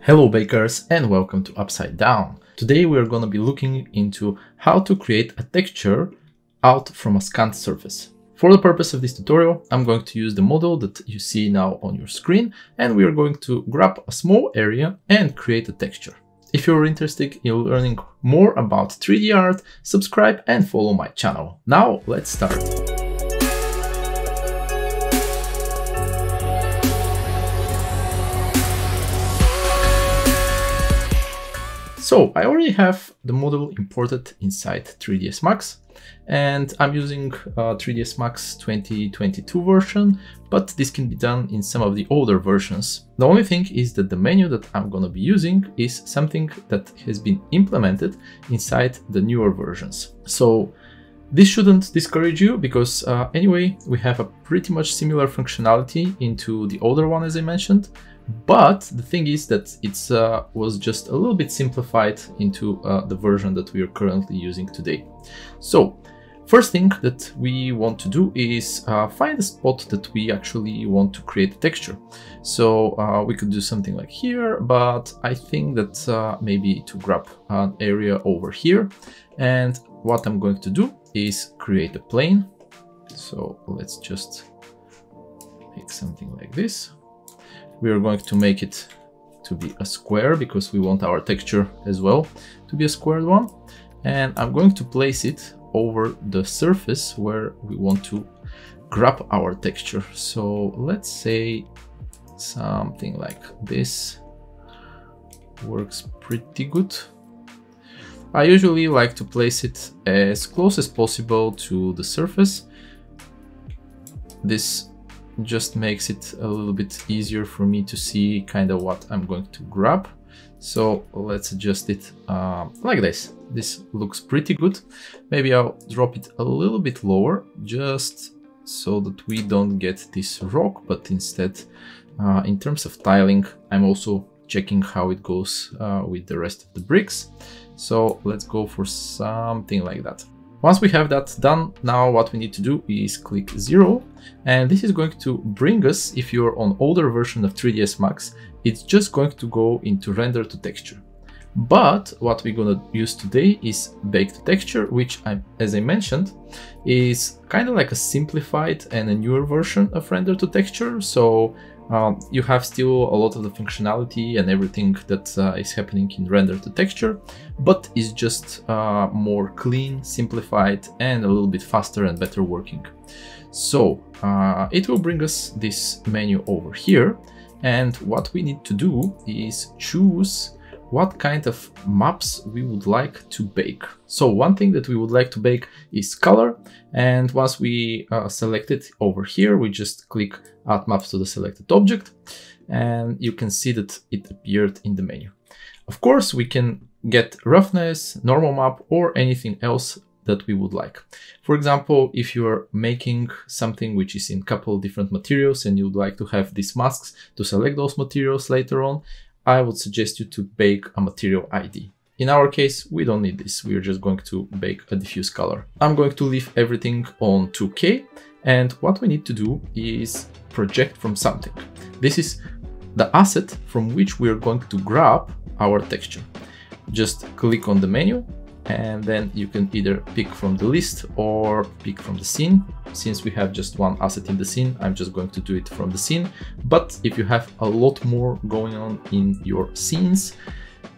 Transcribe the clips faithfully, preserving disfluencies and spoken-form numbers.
Hello bakers and welcome to Upside Down. Today we are going to be looking into how to create a texture out from a scanned surface. For the purpose of this tutorial, I'm going to use the model that you see now on your screen, and we are going to grab a small area and create a texture. If you're interested in learning more about three D art, subscribe and follow my channel. Now let's start. So I already have the model imported inside three D S Max, and I'm using uh, three D S Max twenty twenty-two version, but this can be done in some of the older versions. The only thing is that the menu that I'm going to be using is something that has been implemented inside the newer versions. So this shouldn't discourage you, because uh, anyway, we have a pretty much similar functionality into the older one, as I mentioned. But the thing is that it uh, was just a little bit simplified into uh, the version that we are currently using today. So first thing that we want to do is uh, find a spot that we actually want to create a texture. So uh, we could do something like here, but I think that uh, maybe to grab an area over here. And what I'm going to do is create a plane. So let's just make something like this. We are going to make it to be a square, because we want our texture as well to be a squared one. And I'm going to place it over the surface where we want to grab our texture. So let's say something like this. Works pretty good. I usually like to place it as close as possible to the surface. This just makes it a little bit easier for me to see kind of what I'm going to grab. So let's adjust it uh, like this. This looks pretty good. Maybe I'll drop it a little bit lower, just so that we don't get this rock, but instead uh, in terms of tiling, I'm also checking how it goes uh, with the rest of the bricks. So let's go for something like that. Once we have that done, now what we need to do is click zero, and this is going to bring us, if you're on older version of three D S Max, it's just going to go into render to texture. But what we're going to use today is Bake to Texture, which, I, as I mentioned, is kind of like a simplified and a newer version of render to texture. So um, you have still a lot of the functionality and everything that uh, is happening in render to texture, but it's just uh, more clean, simplified, and a little bit faster and better working. So uh, it will bring us this menu over here. And what we need to do is choose what kind of maps we would like to bake. So one thing that we would like to bake is color. And once we uh, select it over here, we just click add maps to the selected object. And you can see that it appeared in the menu. Of course, we can get roughness, normal map, or anything else that we would like. For example, if you're making something which is in a couple different materials and you'd like to have these masks to select those materials later on, I would suggest you to bake a material I D. In our case, we don't need this. We're just going to bake a diffuse color. I'm going to leave everything on two K. And what we need to do is project from something. This is the asset from which we're going to grab our texture. Just click on the menu, and then you can either pick from the list or pick from the scene. Since we have just one asset in the scene, I'm just going to do it from the scene. But if you have a lot more going on in your scenes,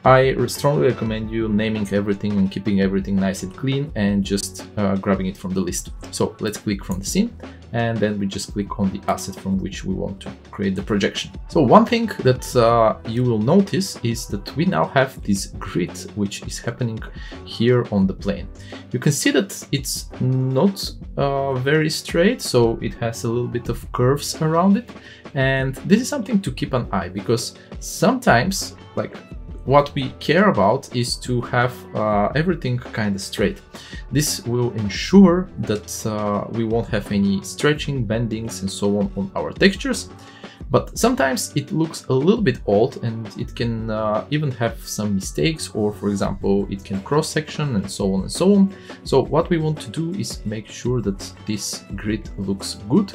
I strongly recommend you naming everything and keeping everything nice and clean, and just uh, grabbing it from the list. So let's click from the scene, and then we just click on the asset from which we want to create the projection. So one thing that uh, you will notice is that we now have this grid which is happening here on the plane. You can see that it's not uh, very straight, so it has a little bit of curves around it. And this is something to keep an eye, because sometimes, like, what we care about is to have uh, everything kind of straight. This will ensure that uh, we won't have any stretching, bendings, and so on on our textures. But sometimes it looks a little bit odd, and it can uh, even have some mistakes, or for example, it can cross-section and so on and so on. So what we want to do is make sure that this grid looks good.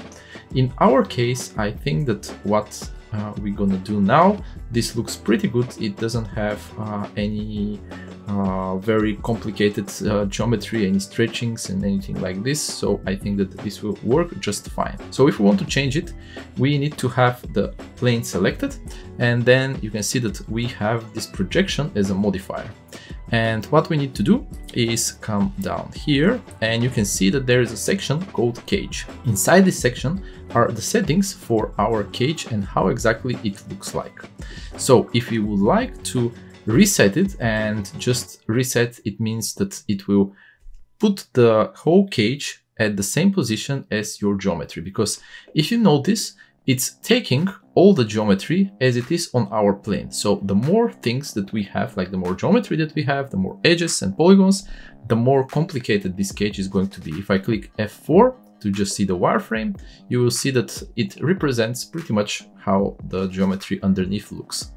In our case, I think that what uh, we're gonna do now. This looks pretty good. It doesn't have uh, any uh, very complicated uh, geometry, any stretchings and anything like this. So I think that this will work just fine. So if we want to change it, we need to have the plane selected, and then you can see that we have this projection as a modifier. And what we need to do is come down here, and you can see that there is a section called cage. Inside this section are the settings for our cage and how exactly it looks like. So if you would like to reset it, and just reset, it means that it will put the whole cage at the same position as your geometry, because if you notice, it's taking all the geometry as it is on our plane. So the more things that we have, like the more geometry that we have, the more edges and polygons, the more complicated this cage is going to be. If I click F four to just see the wireframe, you will see that it represents pretty much how the geometry underneath looks.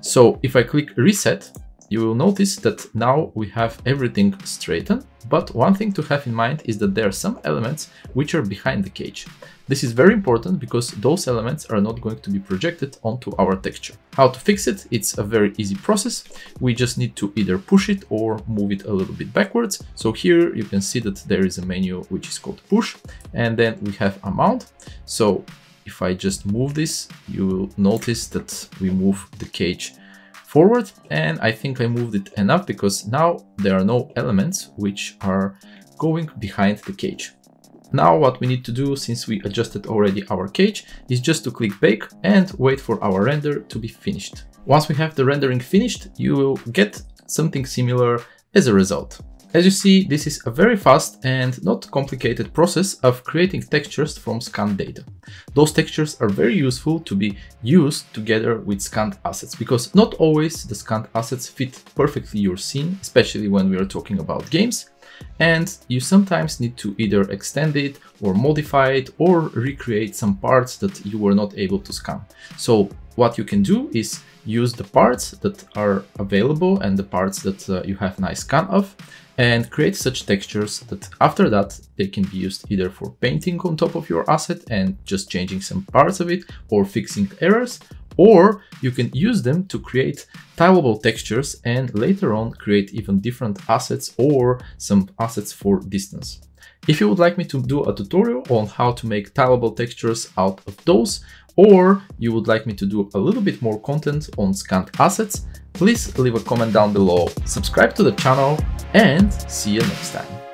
So if I click reset, you will notice that now we have everything straightened, but one thing to have in mind is that there are some elements which are behind the cage. This is very important because those elements are not going to be projected onto our texture. How to fix it? It's a very easy process. We just need to either push it or move it a little bit backwards. So here you can see that there is a menu which is called push, and then we have amount. So if I just move this, you will notice that we move the cage forward, and I think I moved it enough because now there are no elements which are going behind the cage. Now what we need to do, since we adjusted already our cage, is just to click bake and wait for our render to be finished. Once we have the rendering finished, you will get something similar as a result. As you see, this is a very fast and not complicated process of creating textures from scanned data. Those textures are very useful to be used together with scanned assets, because not always the scanned assets fit perfectly your scene, especially when we are talking about games. And you sometimes need to either extend it or modify it or recreate some parts that you were not able to scan. So what you can do is use the parts that are available and the parts that uh, you have nice scan of, and create such textures that after that they can be used either for painting on top of your asset and just changing some parts of it or fixing errors, or you can use them to create tileable textures and later on create even different assets or some assets for distance. If you would like me to do a tutorial on how to make tileable textures out of those, or you would like me to do a little bit more content on scanned assets, please leave a comment down below, subscribe to the channel, and see you next time.